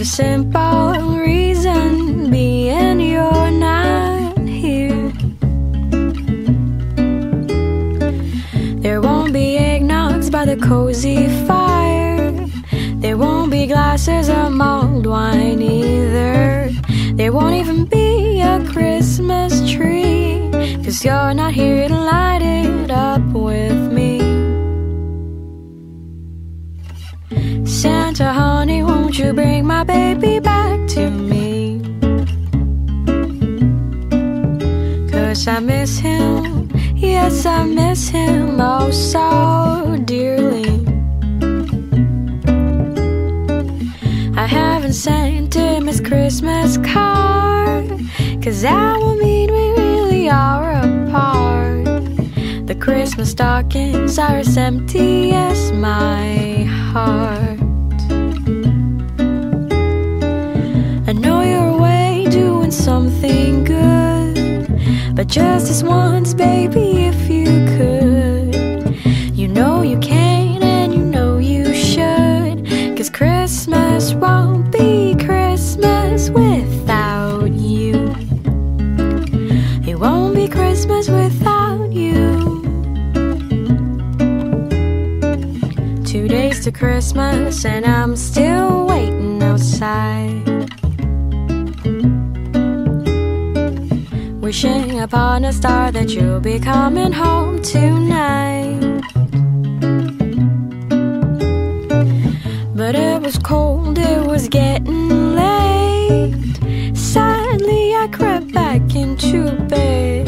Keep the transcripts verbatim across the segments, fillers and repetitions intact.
the simple reason being you're not here. There won't be eggnogs by the cozy fire. There won't be glasses of mulled wine either. There won't even be a Christmas tree, 'cause you're not here to light it up with me. Santa, honey, won't you bring my baby back to me? 'Cause I miss him, yes, I miss him oh so dearly. I haven't sent him his Christmas card, 'cause that will mean we really are apart. The Christmas stockings are as empty as my heart. I know you're away doing something good, but just this once, baby, if you could. You know you can and you know you should, 'cause Christmas won't be Christmas without you. It won't be Christmas without you. Two days to Christmas and I'm still waiting outside, wishing upon a star that you'll be coming home tonight. But it was cold, it was getting late. Sadly, I crept back into bed.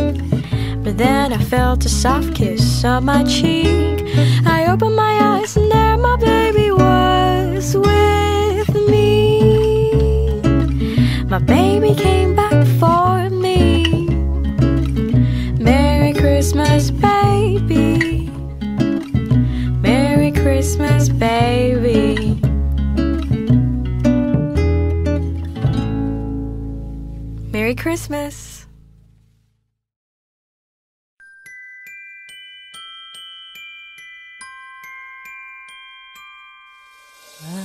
But then I felt a soft kiss on my cheek. I opened my eyes and there my baby was with me. My baby came back for me. Christmas, baby. Merry Christmas, baby. Merry Christmas.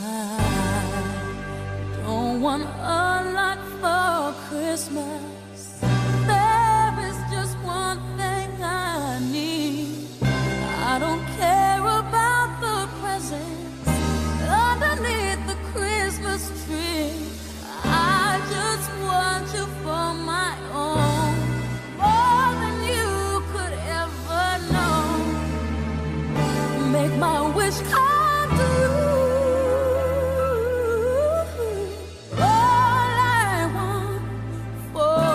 I don't want a lot for Christmas. My wish come true. All I want for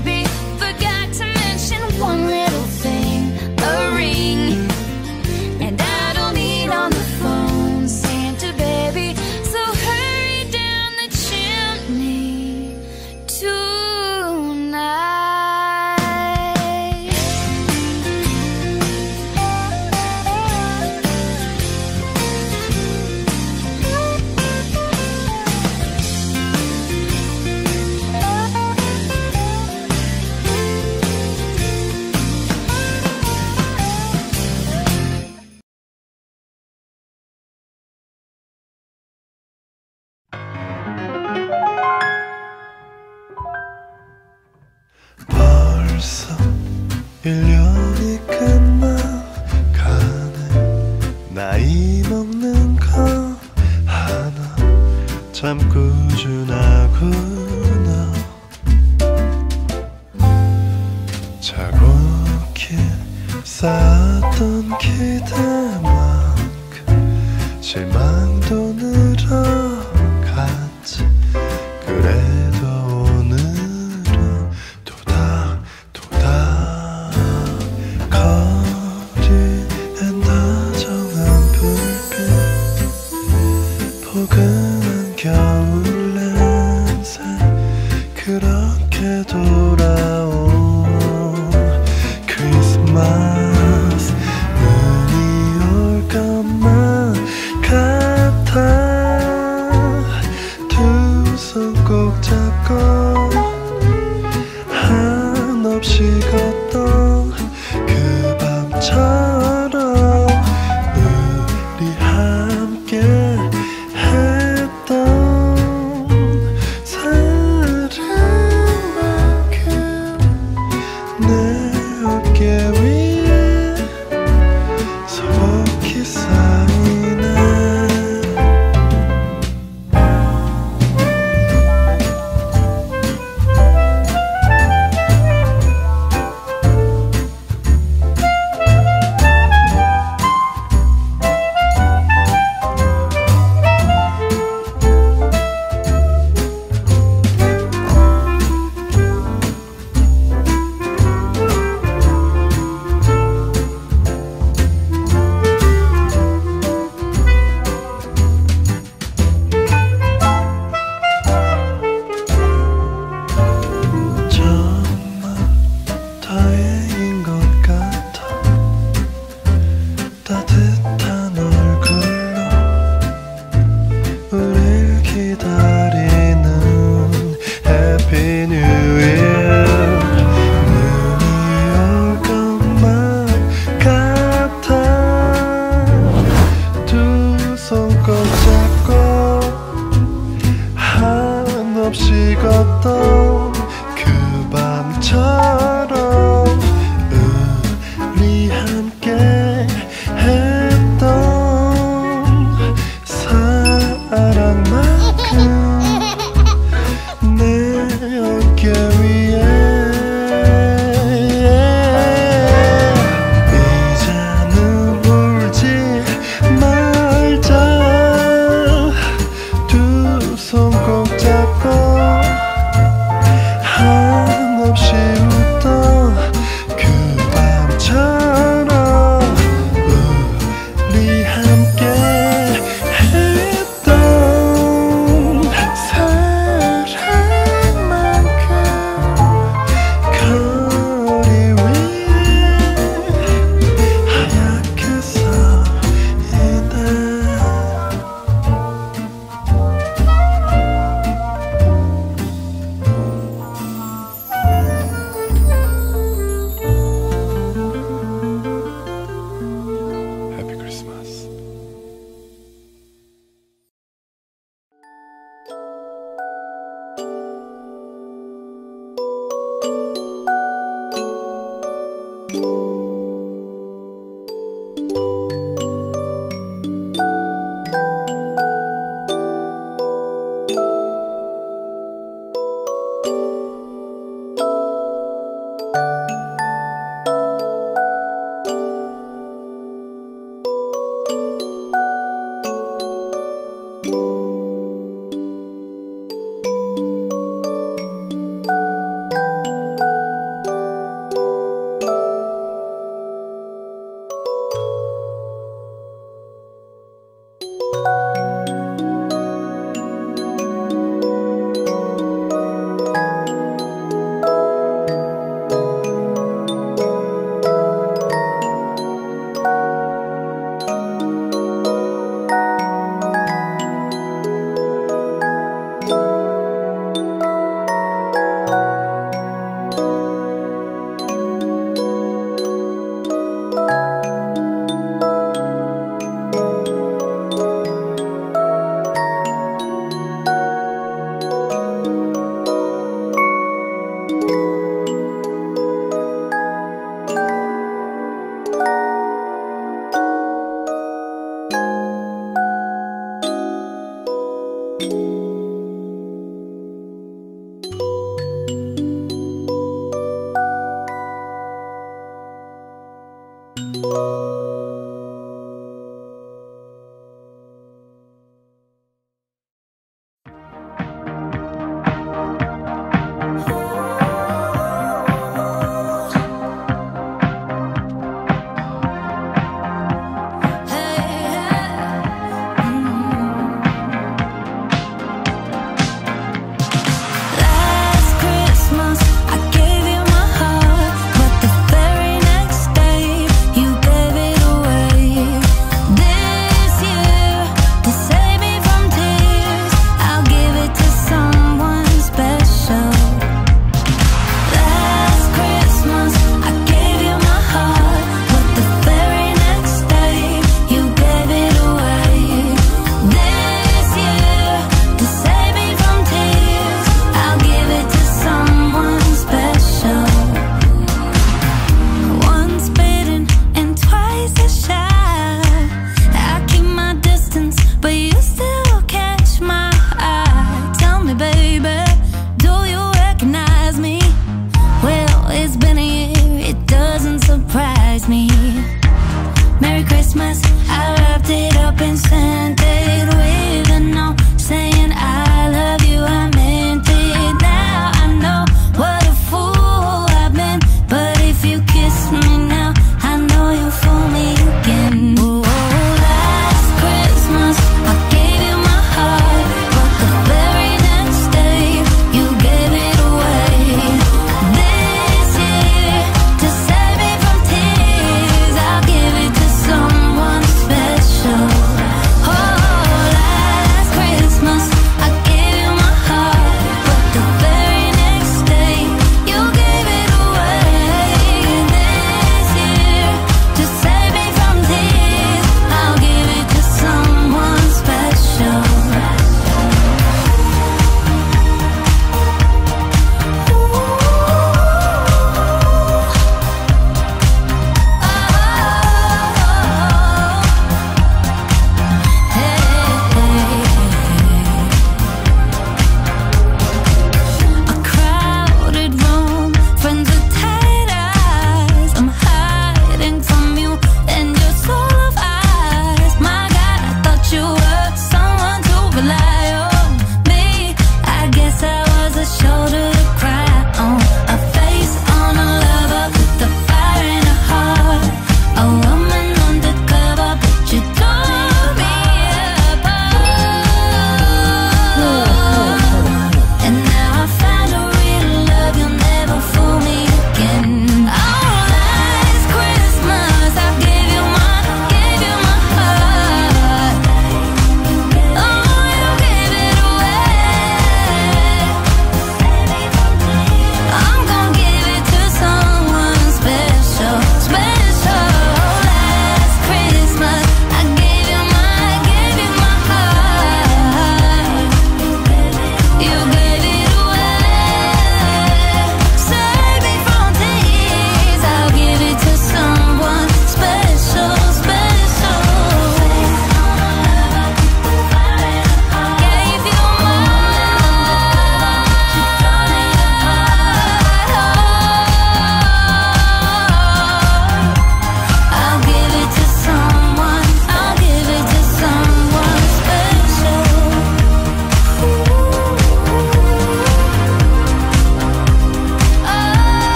baby. Forgot to mention one little thing, a ring. And I don't need on the phone, Santa baby. So hurry down the chimney tonight. 벌써 일 년이 끝나가네. 나이 먹는 거 하나 참 꾸준하구나. 차곡히 쌓았던 기대만큼 실망도 늘어갔지. 그래도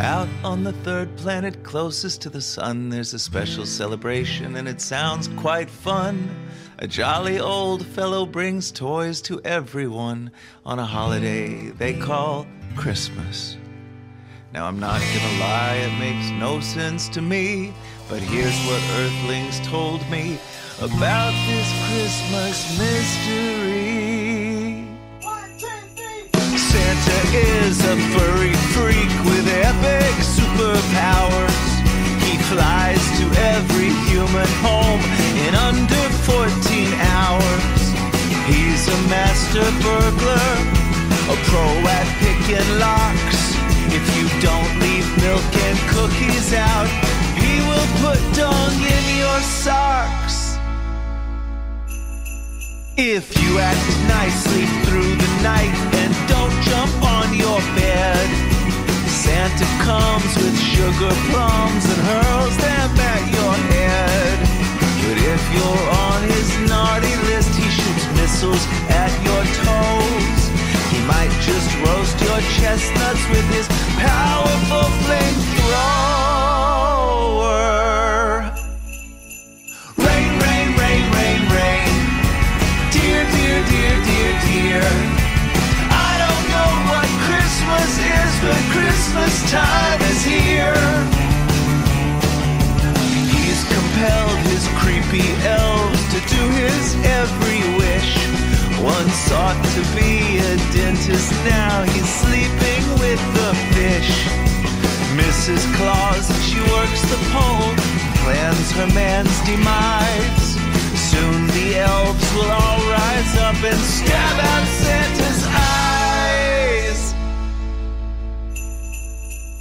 Out on the third planet closest to the sun, there's a special celebration and it sounds quite fun. A jolly old fellow brings toys to everyone on a holiday they call Christmas. Now I'm not gonna lie, it makes no sense to me, but here's what Earthlings told me about this Christmas mystery. One, two, three. Santa is a furry freak with epic superpowers. He flies to every human home in under fourteen hours. He's a master burglar, a pro at picking locks. If you don't leave milk and cookies out, he will put dung in your socks. If you act nicely through the night and don't jump on your bed, Santa comes with sugar plums and hurls them at your head. But if you're on his naughty list, he shoots missiles at your toes. He might just roast your chestnuts with his powerful flamethrower. Rain, rain, rain, rain, rain. Dear, dear, dear, dear, dear. I don't know what Christmas is, but Christmas time is here. He's compelled his creepy elves to do his every wish. Once sought to be a dentist, now he's sleeping with the fish. Missus Claus, she works the pole, plans her man's demise. Soon the elves will all rise up and stab out Santa's eyes.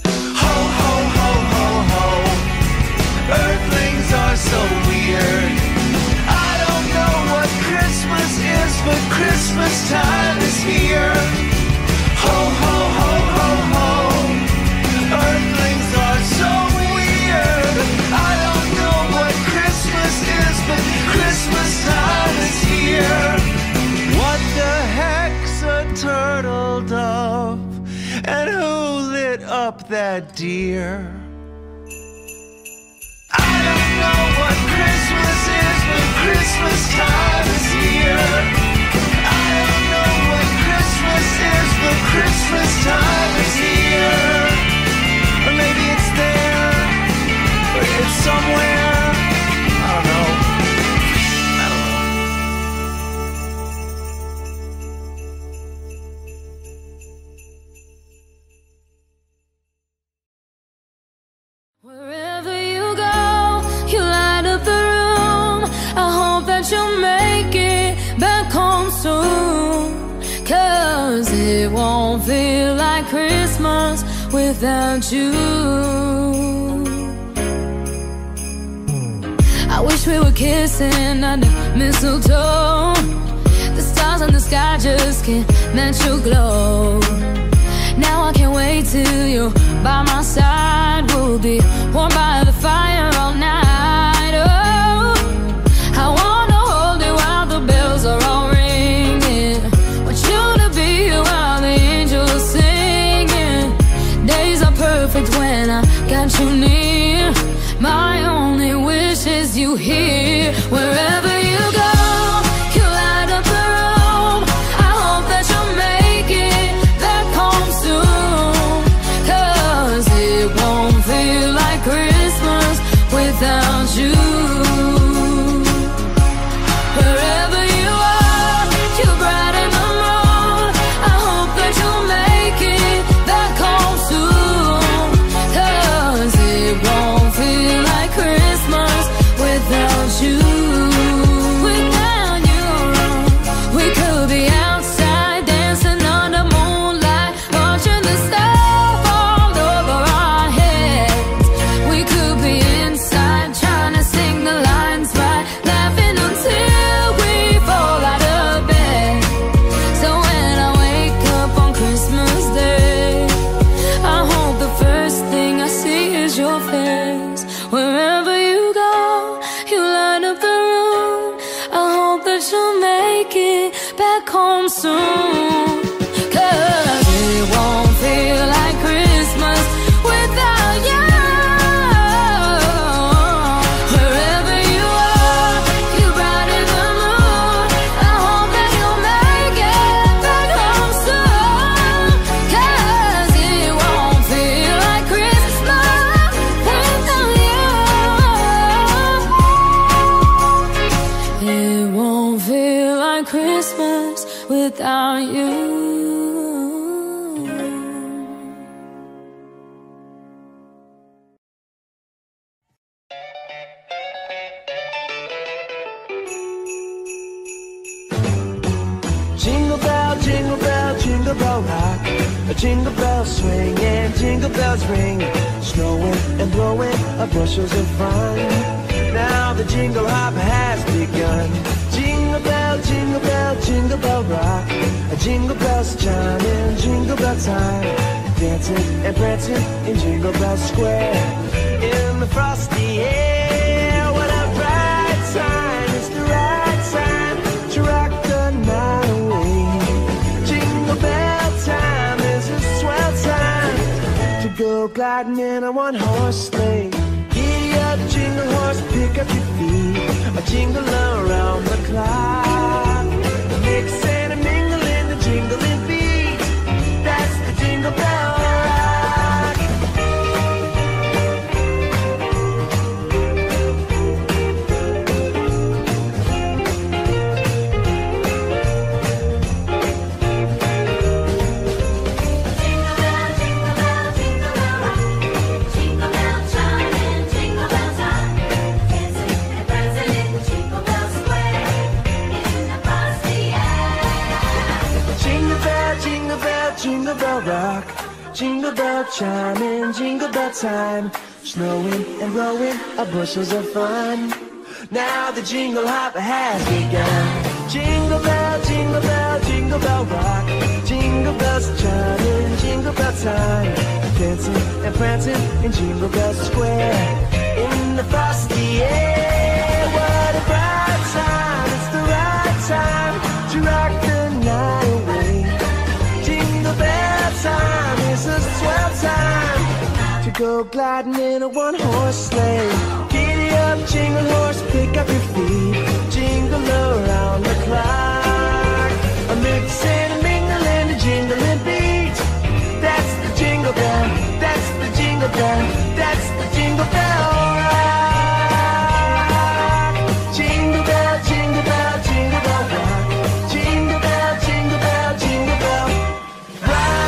Ho, ho, ho, ho, ho. Earthlings are so weird. Christmas is, but Christmas time is here. Ho, ho, ho, ho, ho. Earthlings are so weird. I don't know what Christmas is, but Christmas time is here. What the heck's a turtle dove? And who lit up that deer? I don't know what Christmas is, but Christmas time is here. I don't know what Christmas is, but Christmas time is here. Or maybe it's there, or it's somewhere. I don't know. I don't know. Wherever you go, you light up the room. I hope that you'll make it back home soon, 'cause it won't feel like Christmas without you. I wish we were kissing under mistletoe. The stars in the sky just can't match your glow. Now I can't wait till you're by my side. We'll be warm by the fire all night. When I got you near, my only wish is you here. Wherever you go, you light up the room. I hope that you'll make it back home soon, 'cause it won't feel like Christmas without you. Soon, 'cause it won't feel like Christmas with without you. Jingle bell, jingle bell, jingle bell rock. A jingle bell swing and jingle bells ring. Snowing and blowing are bushels of fun. Now the jingle hop has begun. Jingle bell, jingle bell, jingle bell rock. A jingle bells chime in jingle bell time. Dancing and prancing in Jingle Bell Square. In the frosty air, what a bright sign. It's the right sign to rock the night away. Jingle bell time is a swell time to go gliding in a one-horse sleigh. Giddy up, jingle horse, pick up your feet. A jingle around the clock, a mix and a mingle in the jingling beat. That's the Jingle Bell Rock. Jingle bell, jingle bell, jingle bell rock. Jingle bell chime in jingle bell time. Jingle bell rock, jingle bell chime in jingle bell time. Snowing and blowing are bushels of fun. Now the jingle hop has begun. Jingle bell, jingle bell, jingle bell rock. Jingle bells chime in jingle bell time. Dancing and prancing in Jingle Bell Square. In the frosty air, what a bright time. It's the right time to rock the night away. Jingle bell time is a swell time to go gliding in a one-horse sleigh. Giddy up, jingle horse, pick up your feet. Jingle around the clock, a mix and a mingle and a jingling beat. That's the jingle bell, that's the jingle bell, that's the jingle bell rock. Jingle bell, jingle bell, jingle bell rock. Jingle bell, jingle bell, jingle bell rock.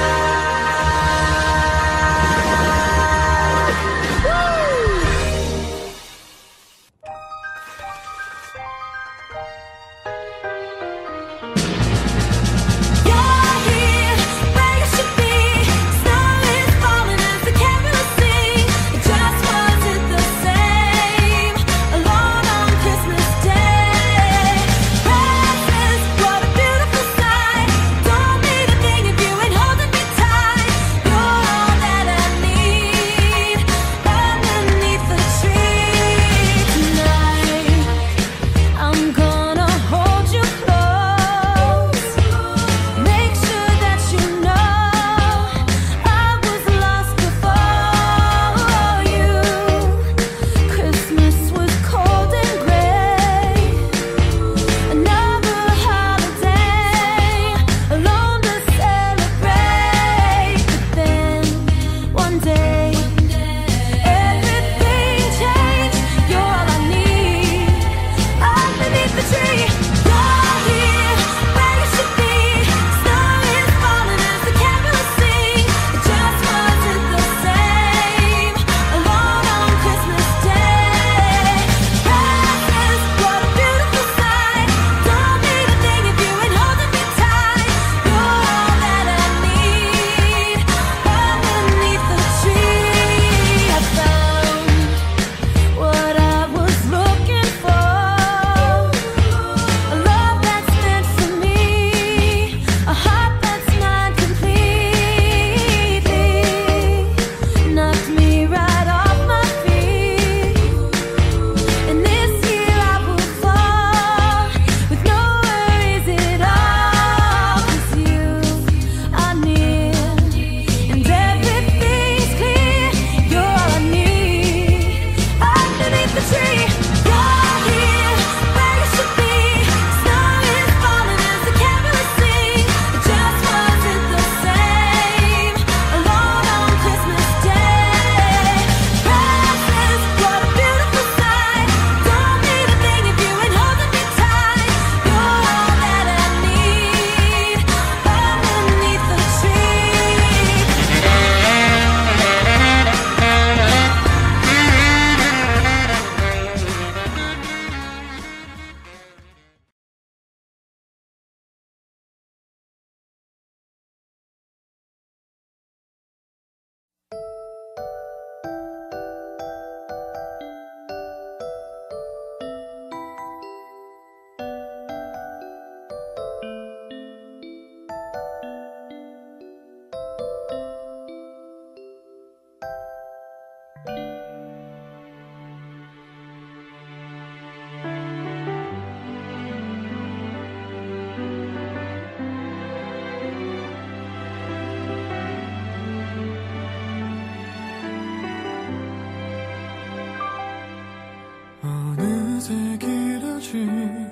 어느새 길어진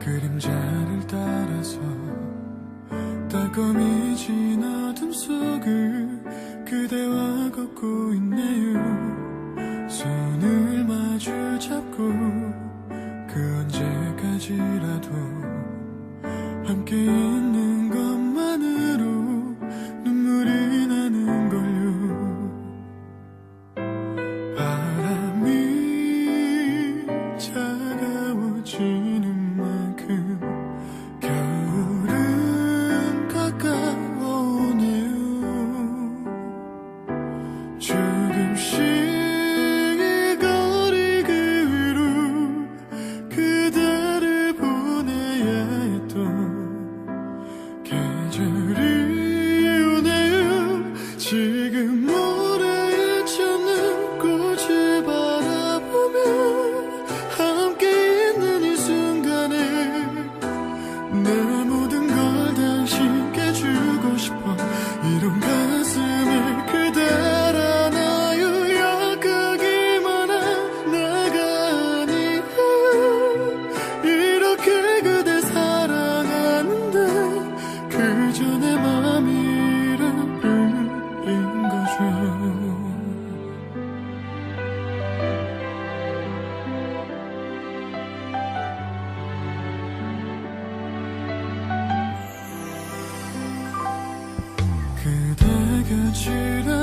그림자를 따라서 따끔해진 어둠 속을 그대와 걷고 있네요. 손을 마주 잡고 그 언제까지라도 함께 있는 것만으로 눈물이 나는 걸요. 바람이 차가워진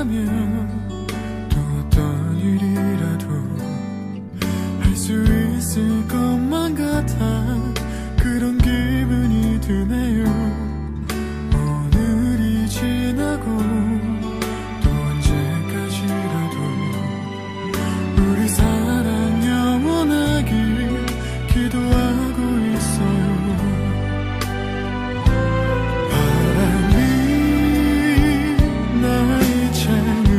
지라면 또 어떤 일이라도 할 수 있을 것만 같아 그런 기분이 드네요. 오늘이 지나고 또 언제까지라도 우리 사랑 영원하길 기도하고 있어요. She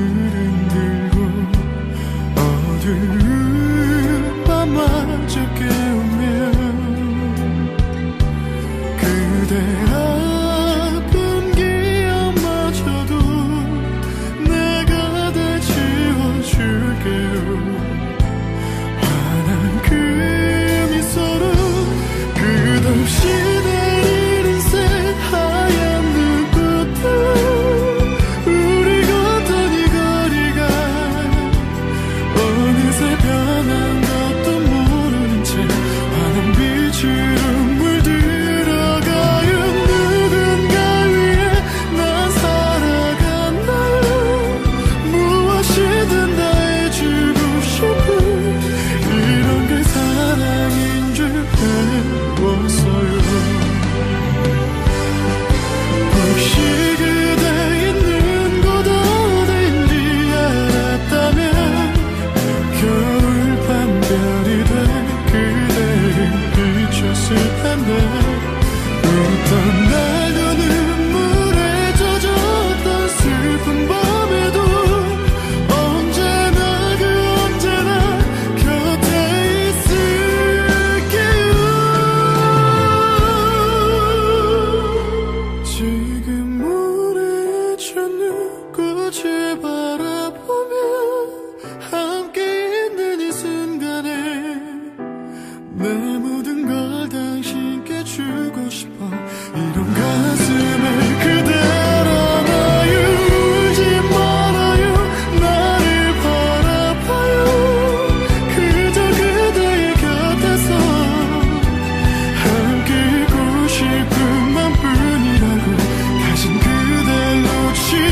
only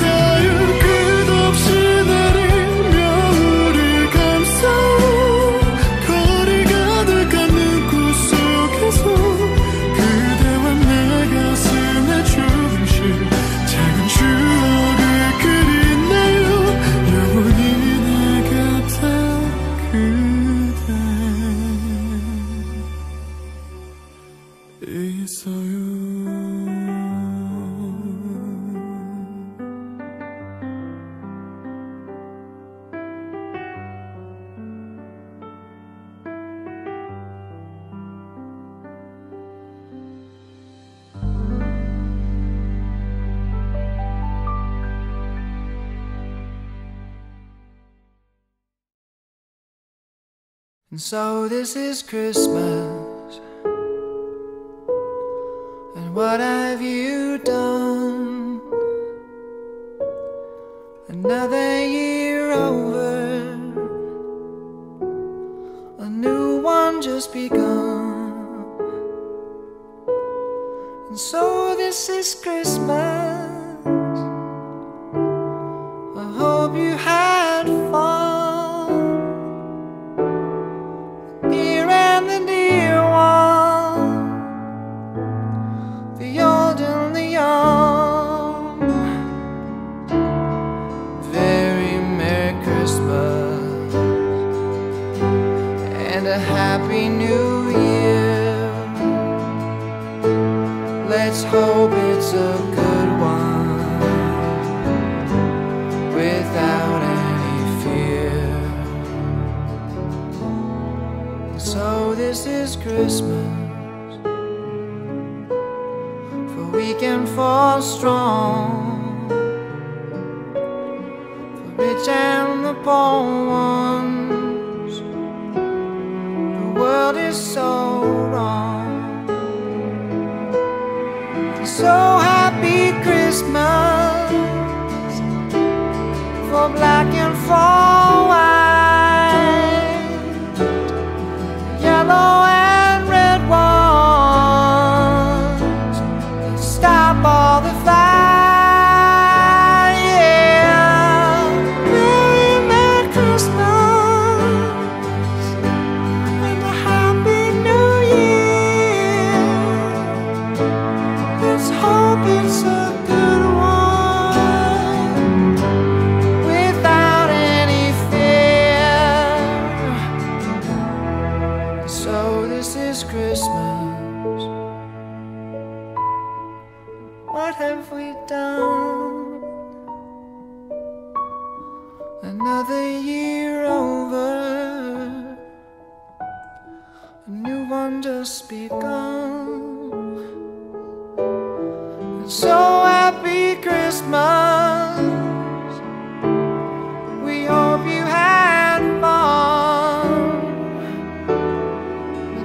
tell you. And so this is Christmas, and what have you done? Another year over, a new one just begun. And so this is Christmas, I hope you had fun. A happy new year. Let's hope it's a good one, without any fear. So this is Christmas, for we can fall strong, the rich and the poor one. So wrong. So happy Christmas for black and for white, yellow and red ones. Stop all the fire. Yeah. Merry, Merry Christmas. It's a good one, without any fear. So this is Christmas. What have we done? Another year over, a new one just begun. So happy Christmas, we hope you had fun. The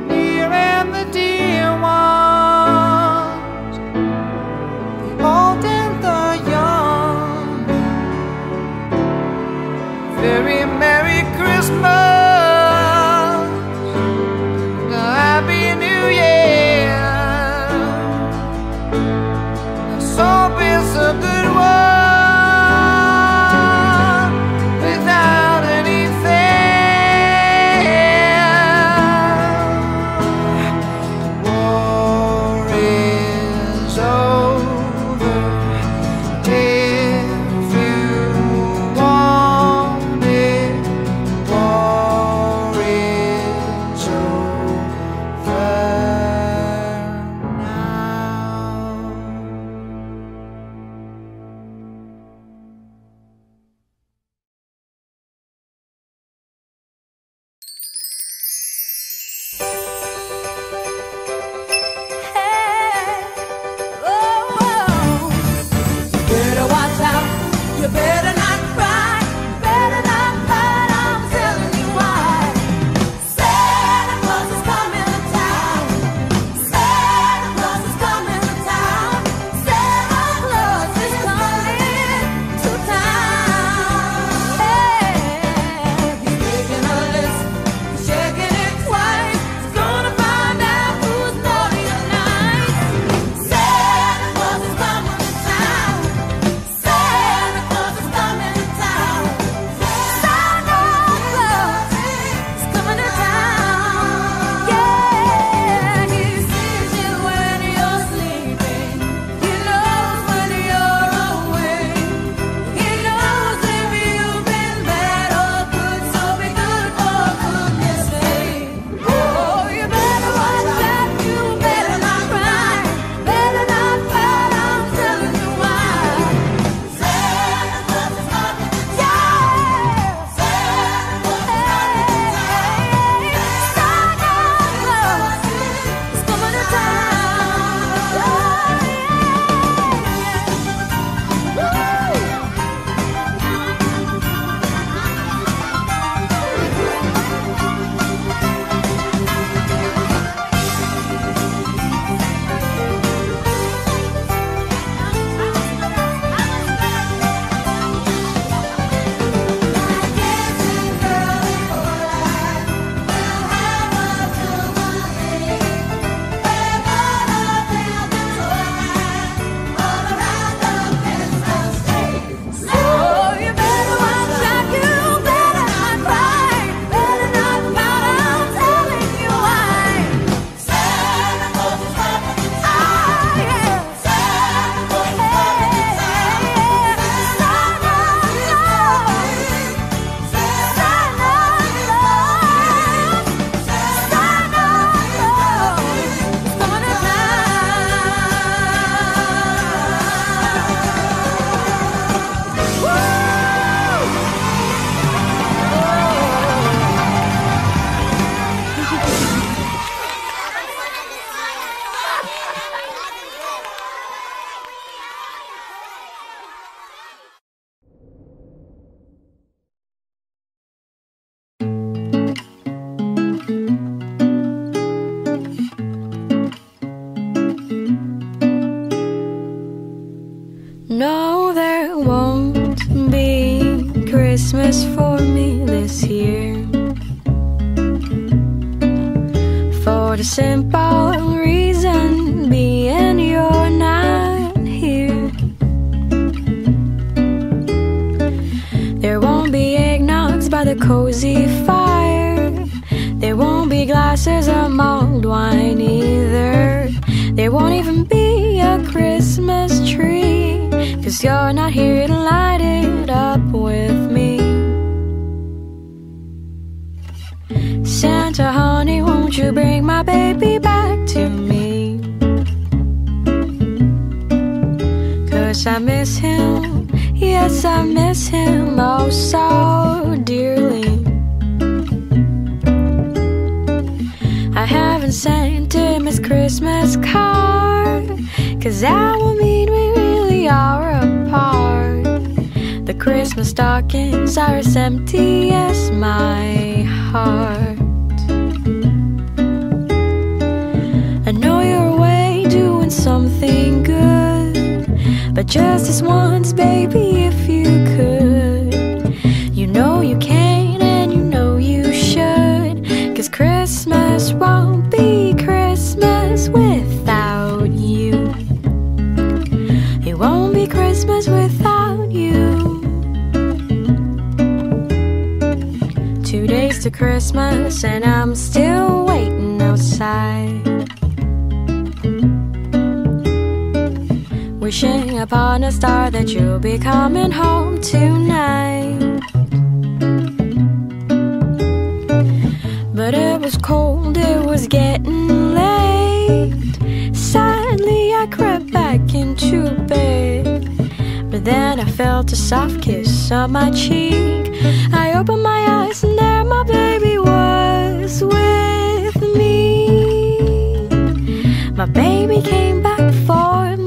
near and the dear ones, the old and the young. Very Merry Christmas. Over. If you want it. Christmas for me this year, for the simple reason being you're not here. There won't be eggnogs by the cozy fire. There won't be glasses of mulled wine either. There won't even be a Christmas tree, 'cause you're not here to light it up with me. Santa, honey, won't you bring my baby back to me? 'Cause I miss him, yes, I miss him oh so dearly. I haven't sent him his Christmas card, 'cause that will mean we really are apart. The Christmas stockings are as empty as my heart. I know you're away doing something good, but just this once, baby, if you could. You know you can and you know you should, 'cause Christmas won't be Christmas without you. It won't be Christmas without you. Two days to Christmas and I'm still waiting outside, wishing upon a star that you'll be coming home tonight. But it was cold, it was getting late. Sadly, I crept back into bed, but then I felt a soft kiss on my cheek. I opened my eyes and there my baby was with me. My baby came back for me.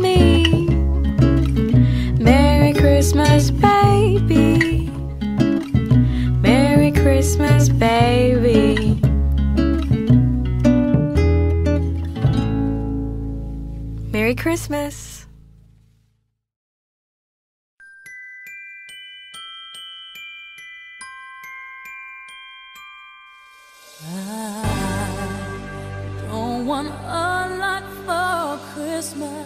Christmas, baby. Merry Christmas, baby. Merry Christmas. I don't want a lot for Christmas.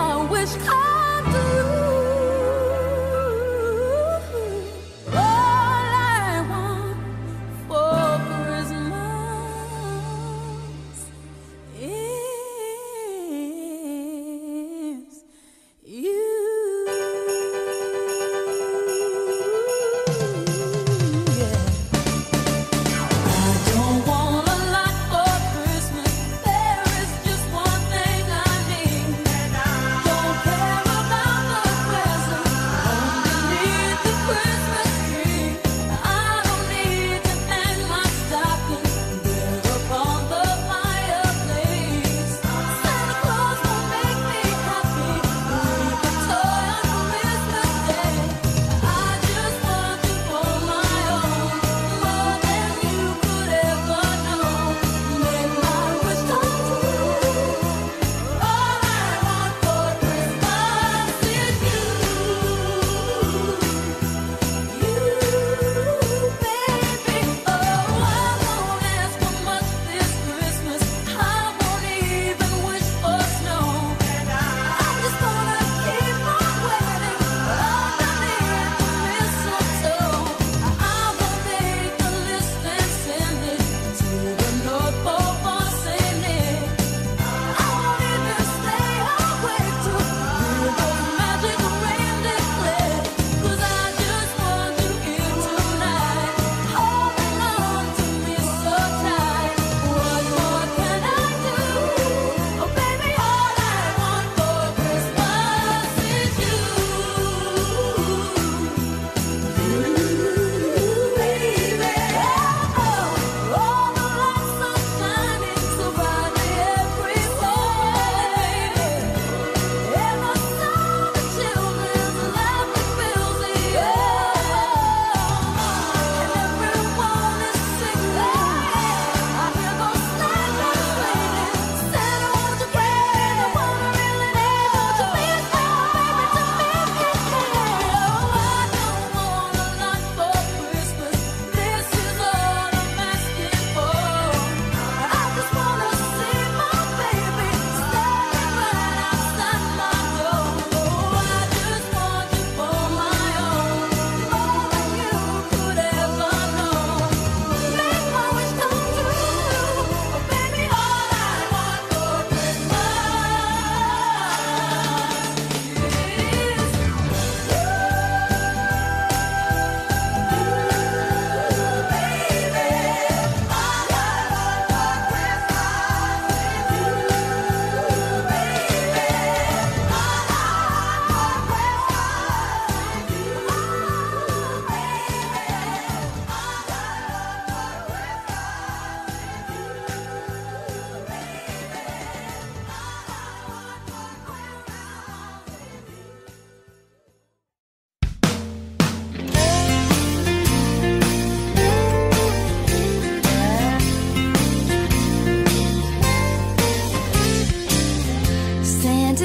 My wish come true. All I want for Christmas is you. Yeah. I don't want a lot for Christmas. There is just one thing I need. Yeah.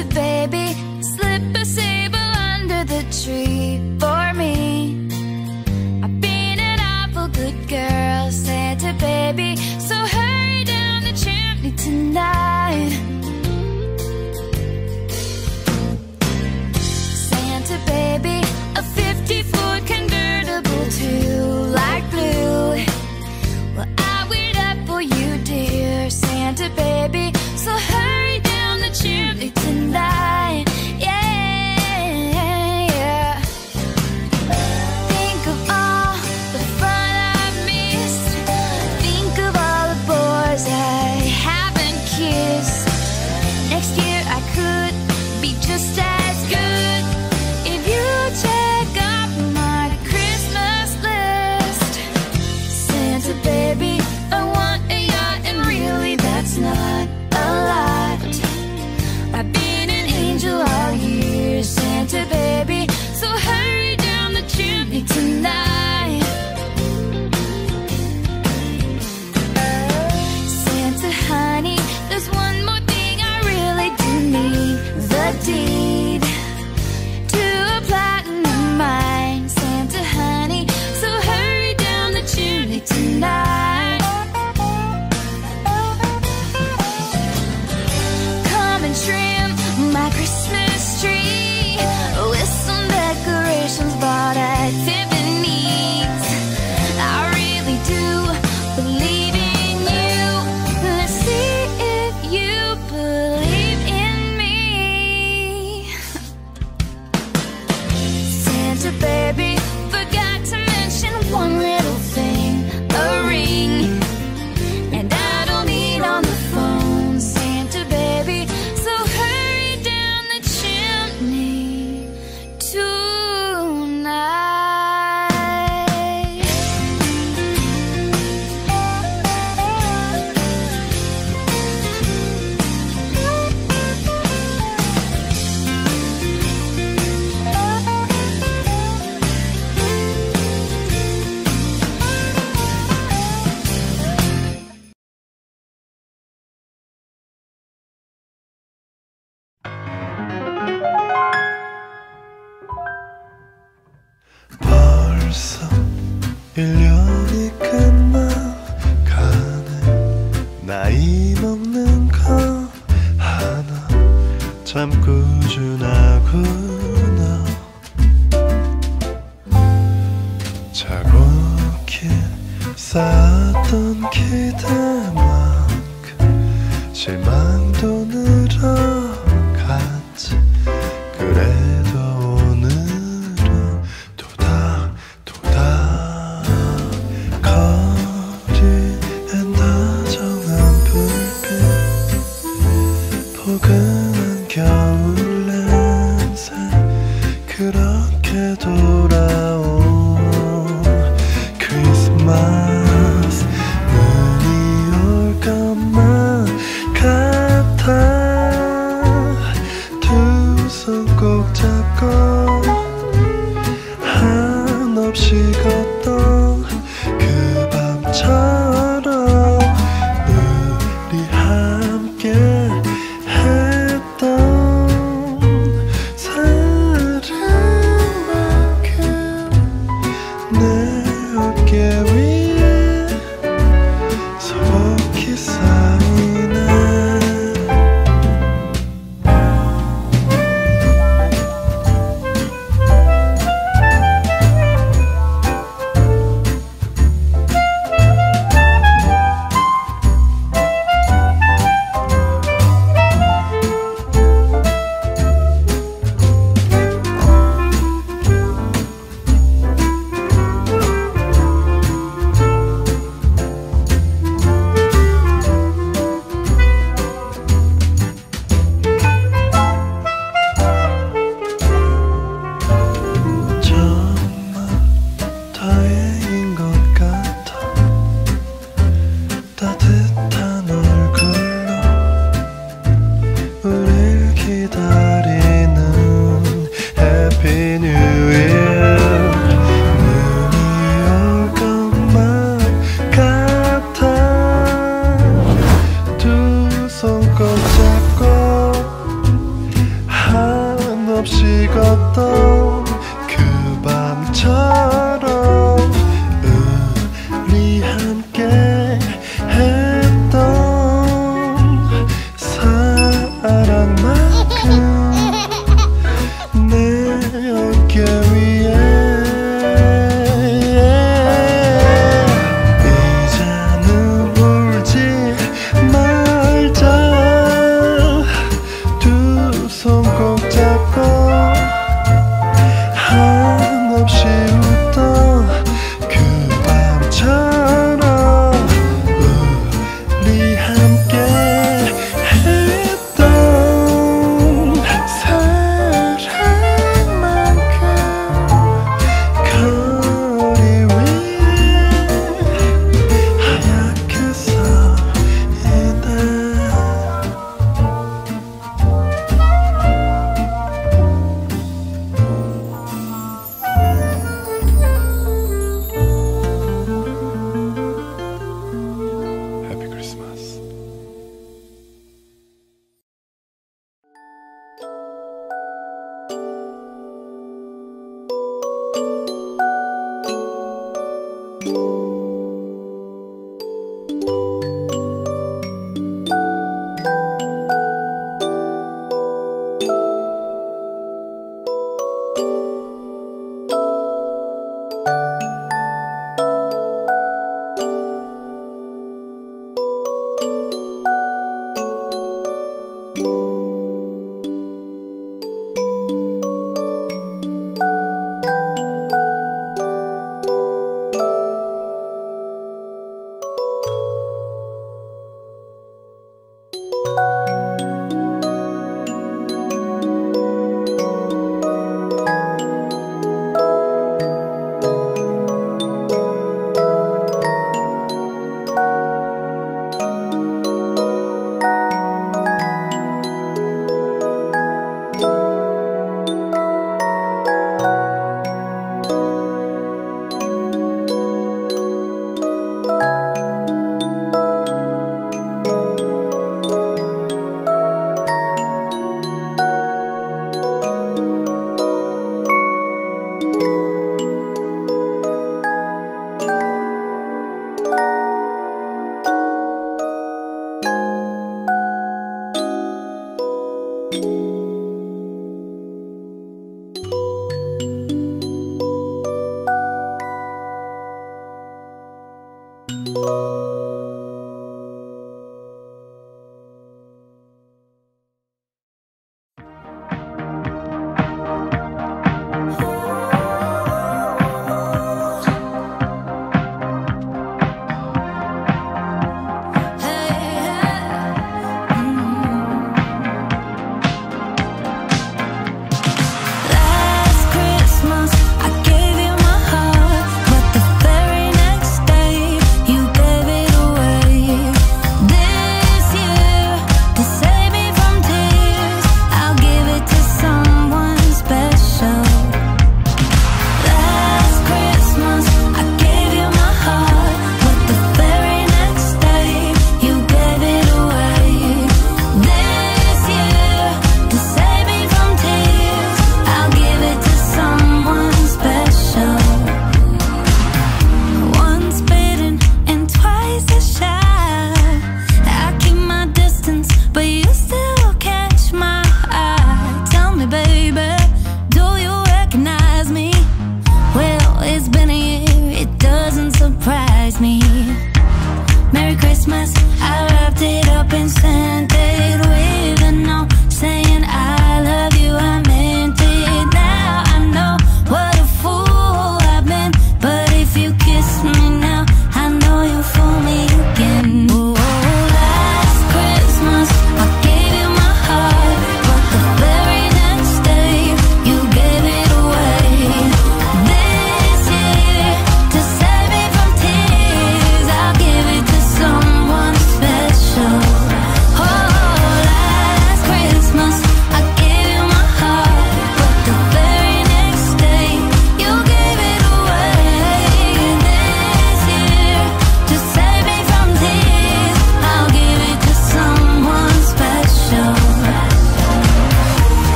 it, baby. Slip a sable under the tree for me. I've been an awful good girl, Santa baby. So hurry down the chimney tonight. Santa baby, a fifty-foot convertible to light blue. Well, I wait up for you, dear Santa baby. So hurry down the chimney tonight.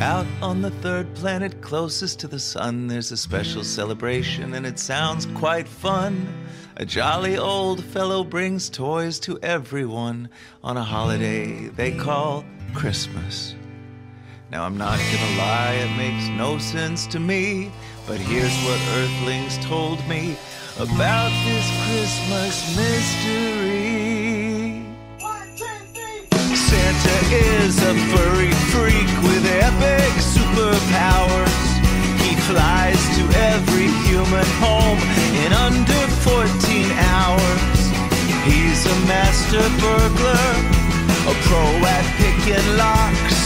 Out on the third planet closest to the sun, there's a special celebration and it sounds quite fun. A jolly old fellow brings toys to everyone on a holiday they call Christmas. Now I'm not gonna lie, it makes no sense to me, but here's what Earthlings told me about this Christmas mystery. One, two, three. Santa is a furry freak with epic superpowers. He flies to every human home in under fourteen hours. He's a master burglar, a pro at picking locks.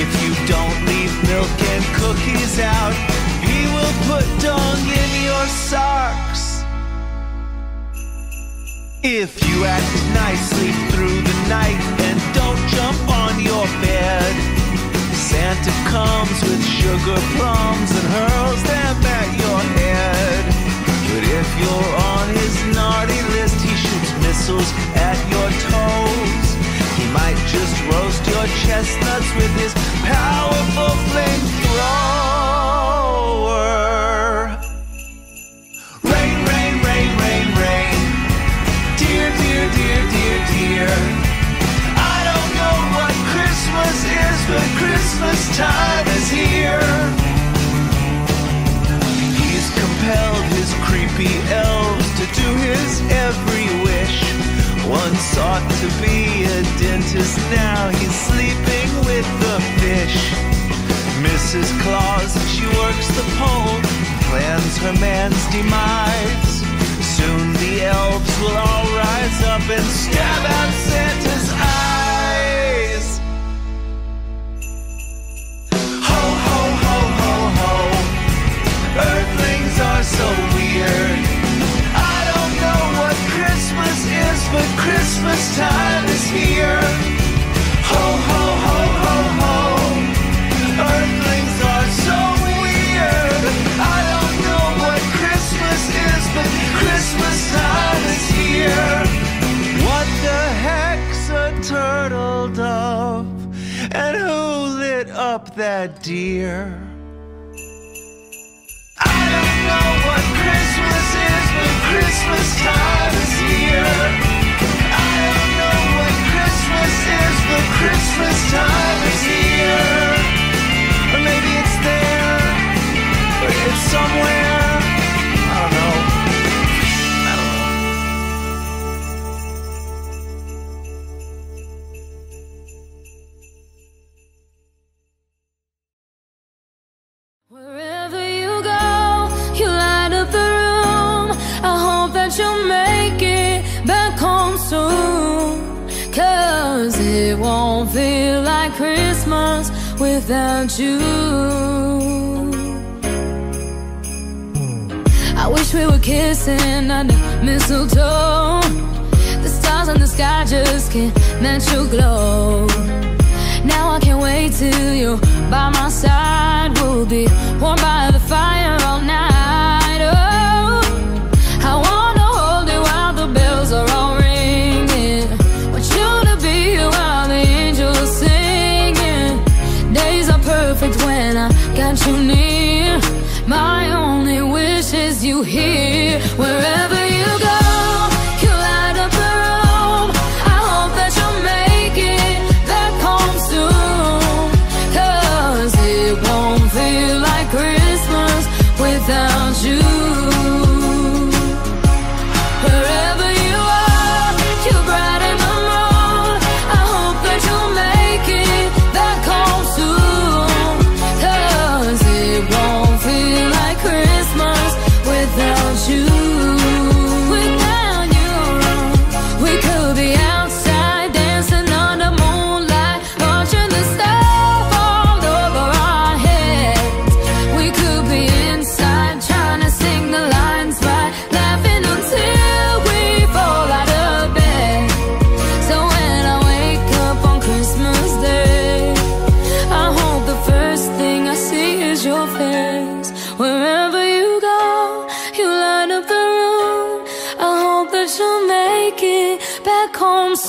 If you don't leave milk and cookies out, he will put dung in your socks. If you act nicely through the night and don't jump on your bed, Santa comes with sugar plums and hurls them at your head. But if you're on his naughty list, he shoots missiles at your toes. He might just roast your chestnuts with his powerful flamethrower. Rain, rain, rain, rain, rain. Dear, dear, dear, dear, dear. I don't know what Christmas is, but Christmas time is here. He's compelled his creepy elves to do his every wish. Once ought to be a dentist, now he's sleeping with the fish. Missus Claus, she works the pole, plans her man's demise. Soon the elves will all rise up and stab out Santa's eyes. Ho, ho, ho, ho, ho. Earthlings are so weird. Christmas is, but Christmas time is here. Ho, ho, ho, ho, ho. Earthlings are so weird. I don't know what Christmas is, but Christmas time is here. What the heck's a turtle dove? And who lit up that deer? I don't know what Christmas is, but Christmas time is here. I don't know what Christmas is, but Christmas time is here. Or maybe it's there, or it's somewhere. I don't know. I don't know. Wherever you go, you light up the room. I hope that you'll make it back home soon, 'cause it won't feel like Christmas without you. I wish we were kissing under mistletoe. The stars in the sky just can't match your glow. Now I can't wait till you're by my side. We'll be warm by the fire all night. Got you near. My only wish is you here. Wherever you go, you light up the room. I hope that you'll make it back home soon, 'cause it won't feel like Christmas without you.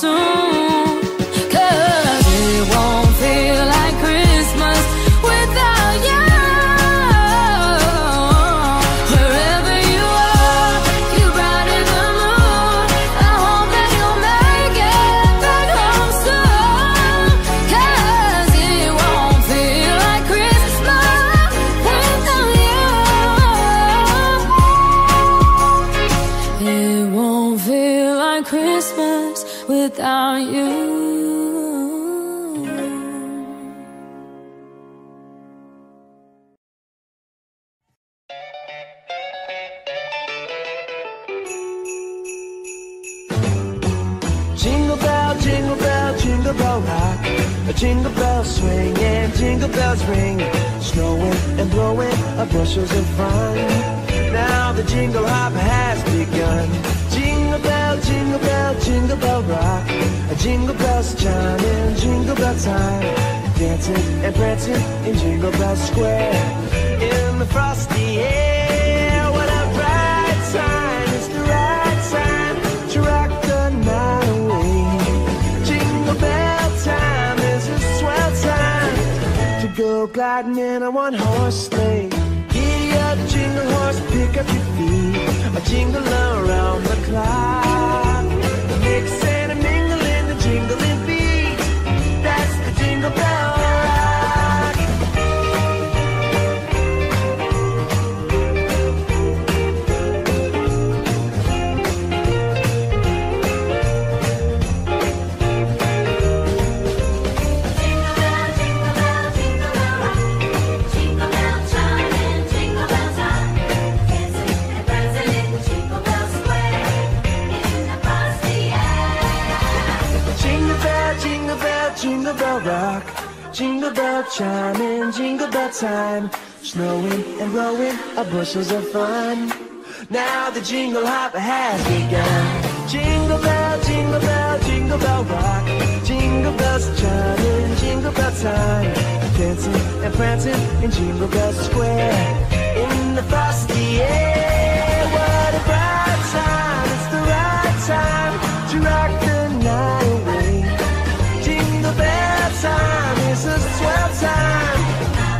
Soon, 'cause it won't feel like Christmas without us without you. Jingle bell, jingle bell, jingle bell rock. A jingle bell swing and jingle bells ring. Snowing and blowing our bushels of fun. Now the jingle hop has begun. Jingle bell, jingle bell, jingle bell rock. A jingle bells chime in jingle bell time. Dancing and prancing in Jingle Bell Square. In the frosty air, what a bright sign. It's the right sign to rock the night away. Jingle bell time is a swell time to go gliding in a one-horse sleigh. The jingle horse, pick up your feet. A jingle around the clock. A mix and a mingle in the jingling beat. That's the Jingle Bell Rock. Jingle bell, jingle bell, jingle bell rock. Jingle bell chime in jingle bell. Jingle bell rock, jingle bell chime in jingle bell time. Snowing and blowing our bushels of fun. Now the jingle hop has begun. Jingle bell, jingle bell, jingle bell rock. Jingle bells chime in jingle bell time. Dancing and prancing in Jingle Bell Square. In the frosty air, what a bright time. It's the right time to rock the night away. Jingle bell time is a swell time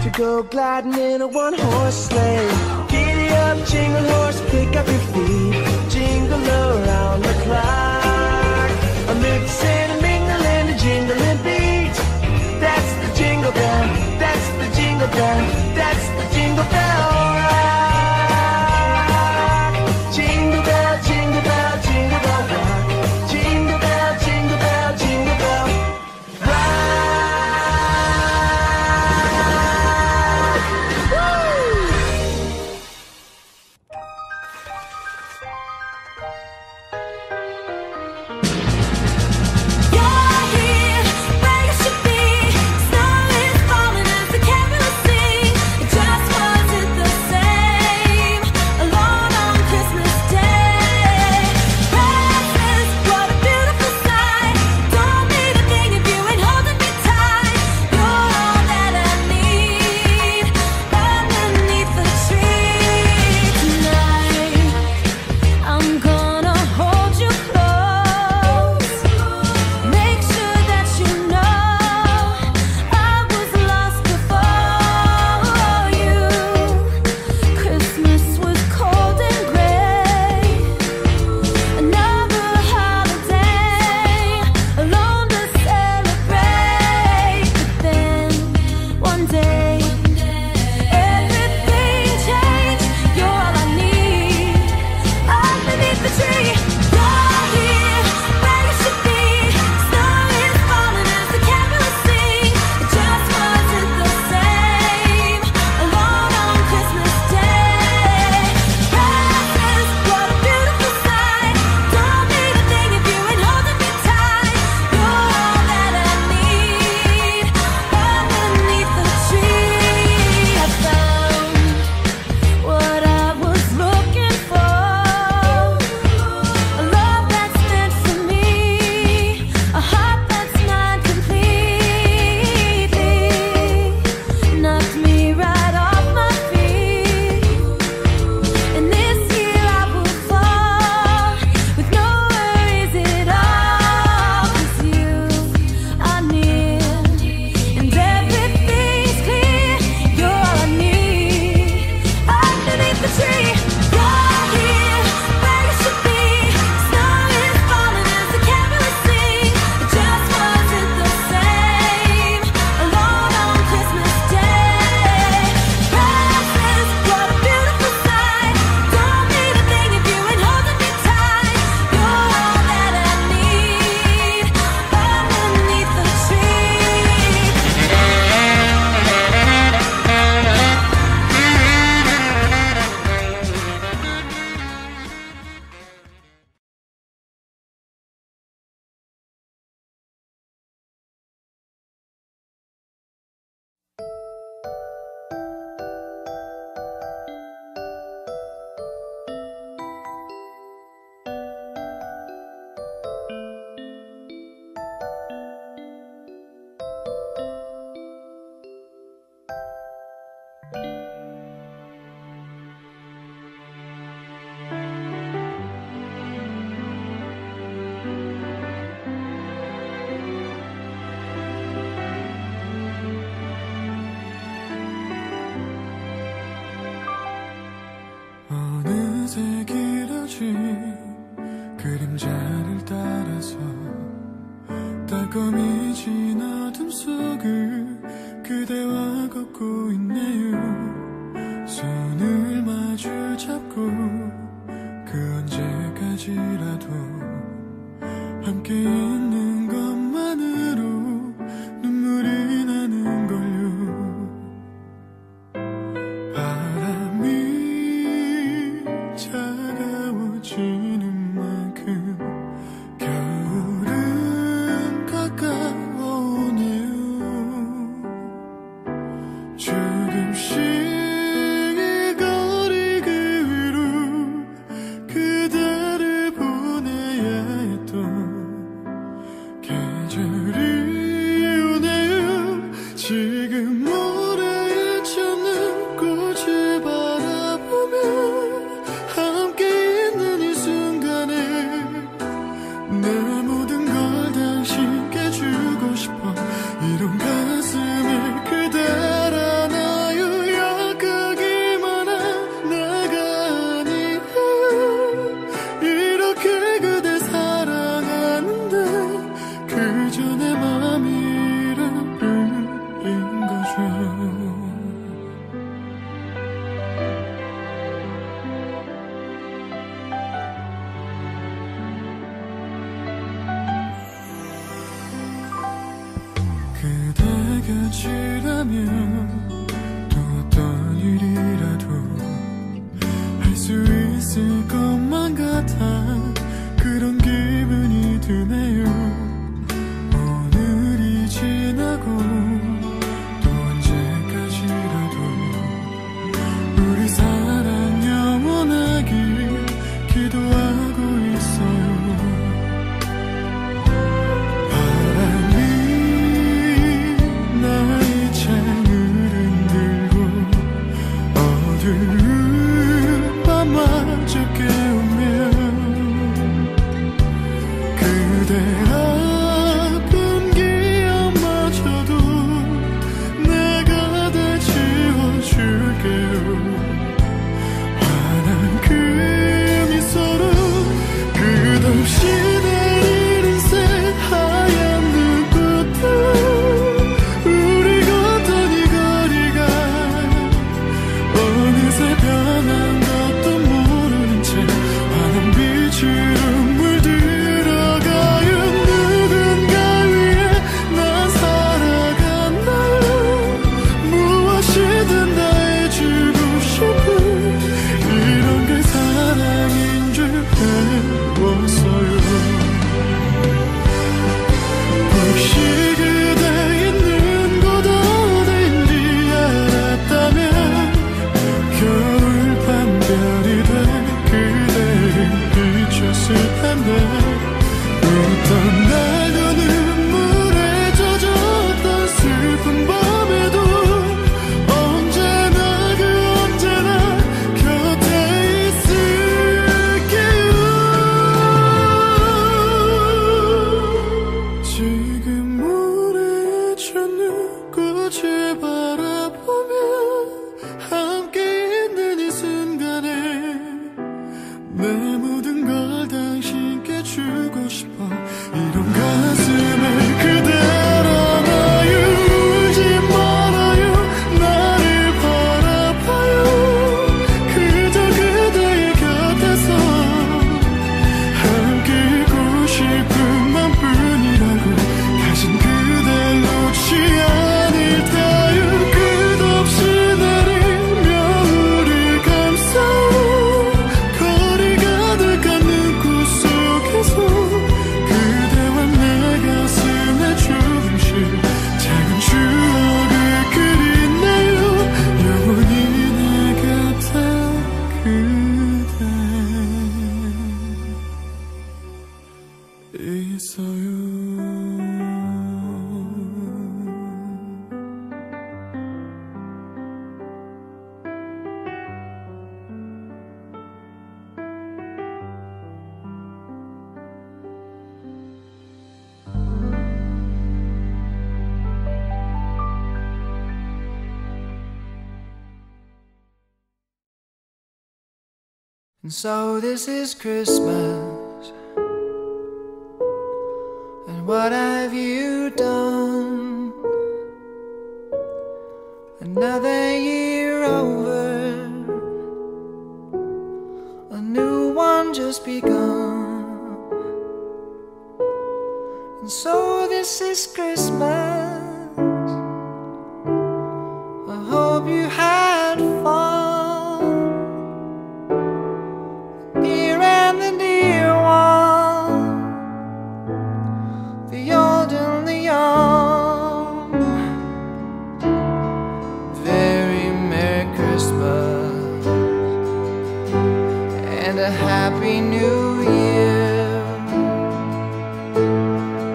to go gliding in a one-horse sleigh. Giddy up, jingle horse, pick up your feet. Jingle around the clock. A mix and a mingle and a jingling beat. That's the jingle bell, that's the jingle bell, that's the jingle bell rock. Jingle bell, jingle bell, jingle bell rock. Jingle bell, jingle bell, jingle bell rock. You're here, where you should be. Snow is falling as the carol sings. 없이 그림자를 따라서 따검이 지나 어둠 속을 그대와 걷고 있네요. 손을 마주 잡고 그 언제까지라도 함께 있는 것만으로 눈물이 나는 걸요. 바람이 차가워지는 만큼 겨울은 가까워오네요. 조금씩 지라면 또 어떤 일이라도 할 수 있을 것만 같아 그런 기분이 드네요. 오늘이 지나고 또 언제까지라도 우리 사랑 영원하길 기도하고 있어요. Yeah. And so this is Christmas, and what have you done? Another year over, a new one just begun. And so this is Christmas, I hope you had fun. A happy new year.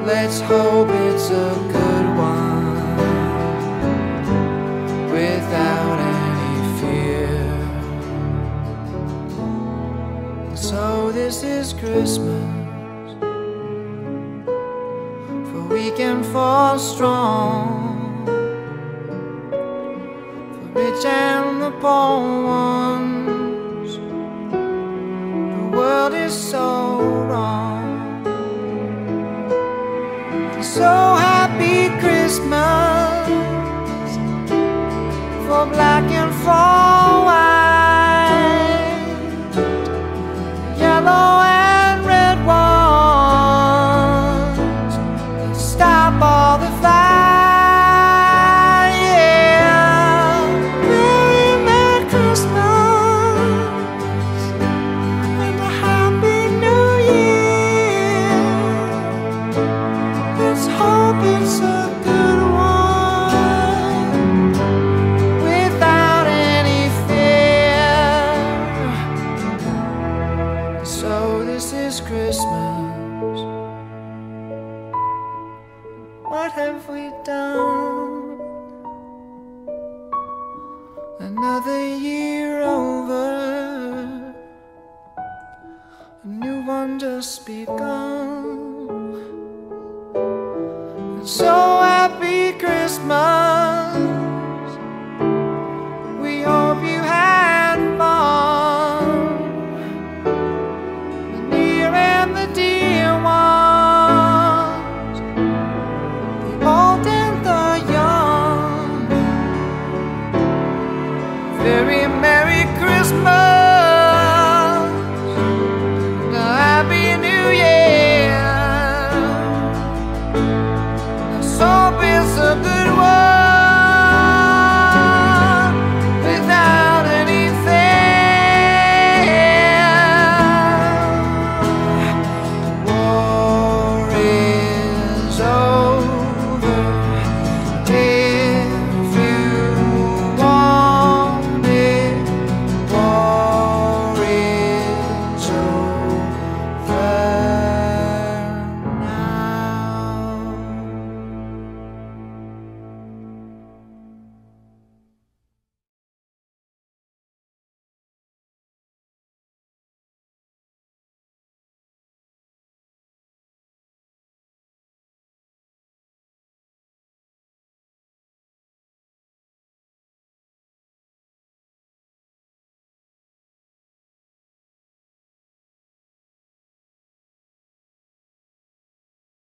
Let's hope it's a good one, without any fear. So this is Christmas, for we can fall strong, the rich and the poor ones. The world is so wrong. So happy Christmas for black and for white, yellow and red ones. Let's stop all the fight. Yeah, Merry, Merry Christmas. It's a good one, without any fear. So this is Christmas. What have we done? Another year over, a new one just begun. So happy Christmas.